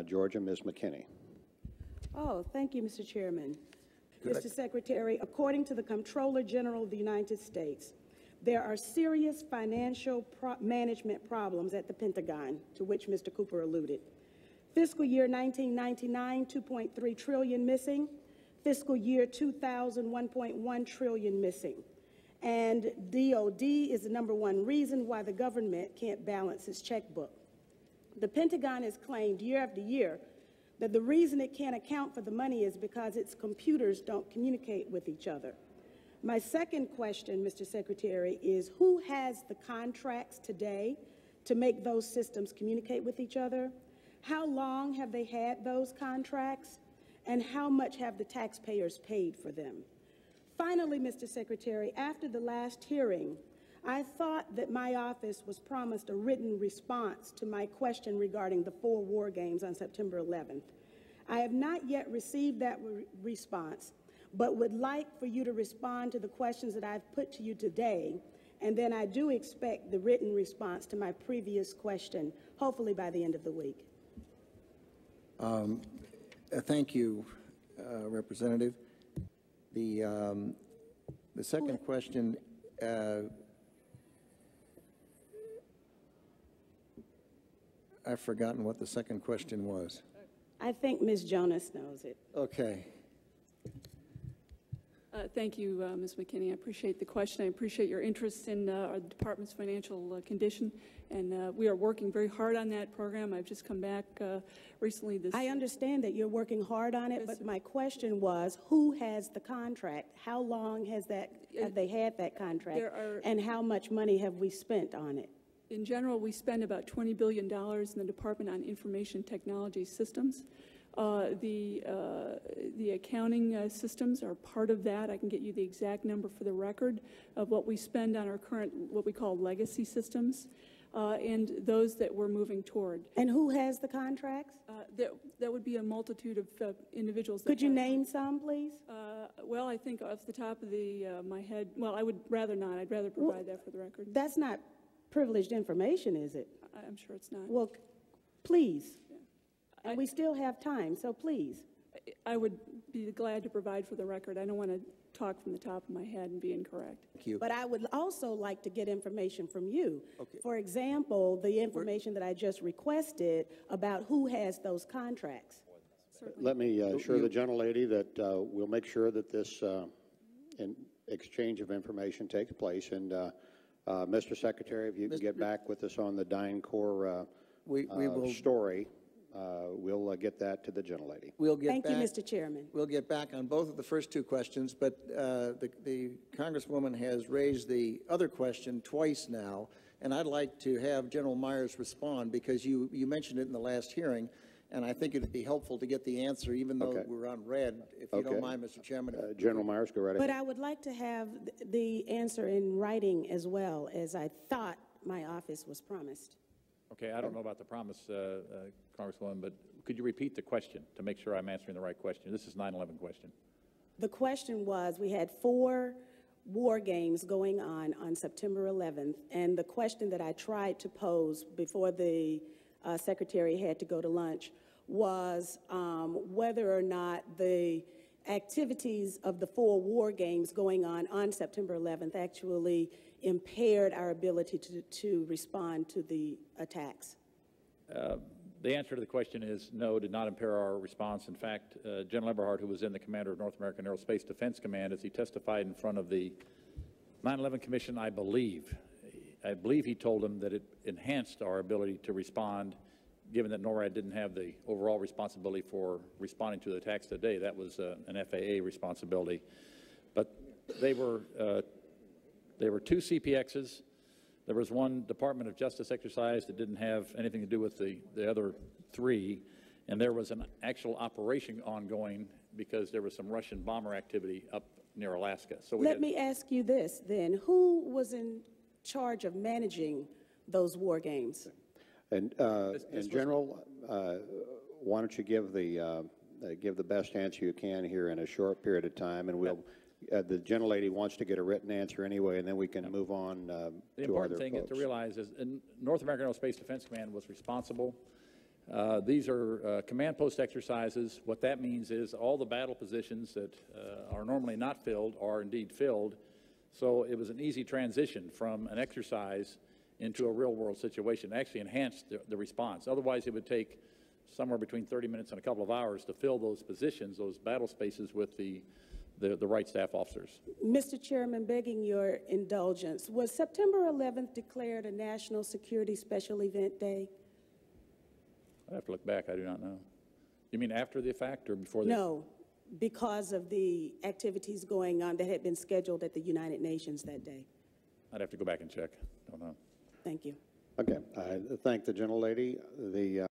Georgia, Ms. McKinney. Oh, thank you, Mr. Chairman. Mr. Secretary, according to the Comptroller General of the United States, there are serious financial management problems at the Pentagon, to which Mr. Cooper alluded. Fiscal year 1999, $2.3 trillion missing. Fiscal year 2000, $1.1 trillion missing. And DOD is the #1 reason why the government can't balance its checkbook. The Pentagon has claimed year after year that the reason it can't account for the money is because its computers don't communicate with each other. My second question, Mr. Secretary, is who has the contracts today to make those systems communicate with each other? How long have they had those contracts? And how much have the taxpayers paid for them? Finally, Mr. Secretary, after the last hearing, I thought that my office was promised a written response to my question regarding the 4 war games on September 11th. I have not yet received that response, but would like for you to respond to the questions that I've put to you today, and then I do expect the written response to my previous question, hopefully by the end of the week. Thank you, Representative. The second question, I've forgotten what the second question was. I think Ms. Jonas knows it. Okay. Thank you, Ms. McKinney. I appreciate the question. I appreciate your interest in our department's financial condition, and we are working very hard on that program. I've just come back recently. I understand that you're working hard on it, but my question was, who has the contract? How long has have they had that contract? And how much money have we spent on it? In general, we spend about $20 billion in the department on information technology systems. The accounting systems are part of that. I can get you the exact number for the record of what we spend on our current, what we call legacy systems, and those that we're moving toward. And who has the contracts? That would be a multitude of individuals. Could you name some, please? Well, I think off the top of my head, well, I would rather not. I'd rather provide that for the record. That's not privileged information, is it? I'm sure it's not. Well, please. And we still have time, so please. I would be glad to provide for the record. I don't want to talk from the top of my head and be incorrect. Thank you. But I would also like to get information from you. Okay. For example, the information that I just requested about who has those contracts. Let me assure the gentlelady that we'll make sure that this exchange of information takes place. And Mr. Secretary, if you can get back with us on the DynCorp story. We'll get that to the gentlelady. Thank you, Mr. Chairman. We'll get back on both of the first two questions, but the Congresswoman has raised the other question twice now, and I'd like to have General Myers respond, because you mentioned it in the last hearing, and I think it would be helpful to get the answer, even though we're on red, if you don't mind, Mr. Chairman. General Myers, go right ahead. But I would like to have the answer in writing as well, as I thought my office was promised. Okay, I don't know about the promise, Congresswoman, but could you repeat the question to make sure I'm answering the right question? This is 9/11 question. The question was, we had 4 war games going on September 11th, and the question that I tried to pose before the Secretary had to go to lunch was whether or not the activities of the 4 war games going on September 11th actually impaired our ability to respond to the attacks? The answer to the question is no, did not impair our response. In fact, General Eberhardt, who was then the commander of North American Aerospace Defense Command, as he testified in front of the 9/11 Commission, I believe he told him that it enhanced our ability to respond, given that NORAD didn't have the overall responsibility for responding to the attacks that day. That was an FAA responsibility. But they were 2 CPXs. There was one Department of Justice exercise that didn't have anything to do with the other 3, and there was an actual operation ongoing because there was some Russian bomber activity up near Alaska. So let me ask you this, then. Who was in charge of managing those war games? And General, why don't you give the best answer you can here in a short period of time, and we'll. The gentlelady wants to get a written answer anyway, and then we can move on to other folks. The important thing to realize is North American Aerospace Defense Command was responsible These are command post exercises. What that means is all the battle positions that are normally not filled are indeed filled. So it was an easy transition from an exercise into a real world situation. It actually enhanced the response. Otherwise, it would take somewhere between 30 minutes and a couple of hours to fill those positions, those battle spaces, with the right staff officers. Mr. Chairman, begging your indulgence, was September 11th declared a National Security Special Event Day? I have to look back. I do not know. You mean after the fact or before the? No, because of the activities going on that had been scheduled at the United Nations that day. I'd have to go back and check. Don't know. Thank you. Okay. I thank the gentlelady. The